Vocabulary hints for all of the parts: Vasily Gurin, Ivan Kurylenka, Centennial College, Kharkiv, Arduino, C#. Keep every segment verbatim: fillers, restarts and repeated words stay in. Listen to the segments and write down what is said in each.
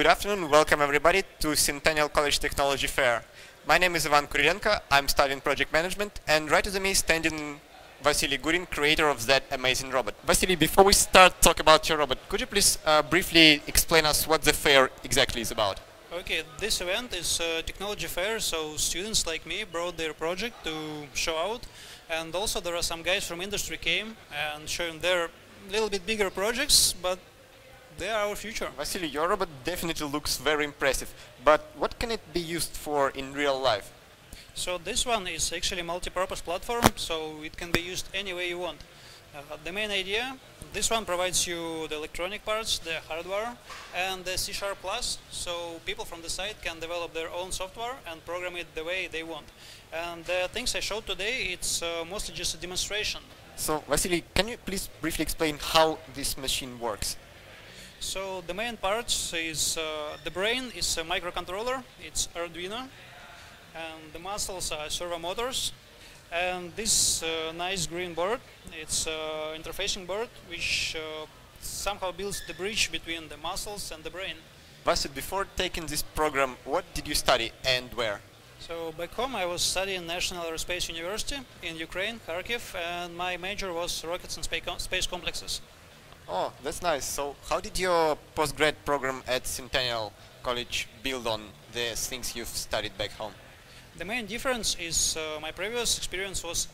Good afternoon, welcome everybody to Centennial College Technology Fair. My name is Ivan Kurylenka, I'm studying project management, and right with me is standing Vasily Gurin, creator of that amazing robot. Vasily, before we start talk about your robot, could you please uh, briefly explain us what the fair exactly is about? Okay, this event is a technology fair, so students like me brought their project to show out, and also there are some guys from industry came and showing their little bit bigger projects, but they are our future. Vasily, your robot definitely looks very impressive, but what can it be used for in real life? So this one is actually a multi-purpose platform, so it can be used any way you want. Uh, the main idea, this one provides you the electronic parts, the hardware, and the C sharp Plus, so people from the site can develop their own software and program it the way they want. And the things I showed today, it's uh, mostly just a demonstration. So Vasily, can you please briefly explain how this machine works? So the main parts is, uh, the brain is a microcontroller, it's Arduino, and the muscles are servo motors, and this uh, nice green board, it's an interfacing board which uh, somehow builds the bridge between the muscles and the brain. Vasily, before taking this program, what did you study and where? So back home I was studying National Aerospace University in Ukraine, Kharkiv, and my major was rockets and space complexes. Oh, that's nice. So how did your postgrad program at Centennial College build on the things you've studied back home? The main difference is uh, my previous experience was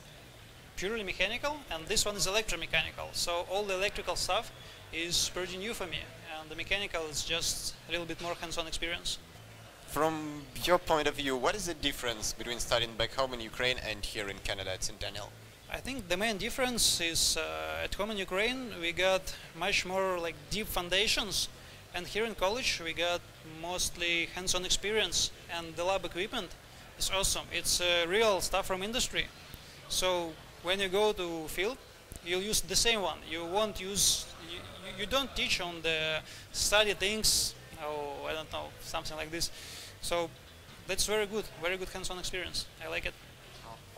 purely mechanical, and this one is electromechanical. So all the electrical stuff is pretty new for me, and the mechanical is just a little bit more hands-on experience. From your point of view, what is the difference between studying back home in Ukraine and here in Canada at Centennial? I think the main difference is uh, at home in Ukraine we got much more like deep foundations, and here in college we got mostly hands-on experience, and the lab equipment is awesome. It's uh, real stuff from industry. So when you go to field, you'll use the same one. You won't use, you, you don't teach on the study things, oh, I don't know, something like this. So that's very good, very good hands-on experience. I like it.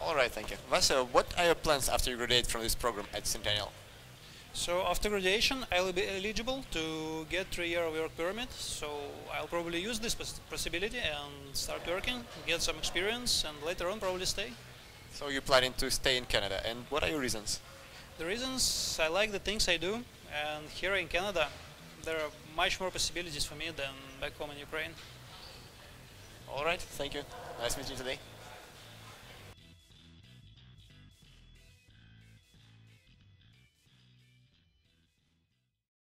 All right, thank you. Vasily, what are your plans after you graduate from this program at Centennial? So after graduation, I will be eligible to get three year work permit. So I'll probably use this pos possibility and start working, get some experience, and later on probably stay. So you're planning to stay in Canada, and what are your reasons? The reasons, I like the things I do, and here in Canada there are much more possibilities for me than back home in Ukraine. All right, thank you. Nice meeting you today.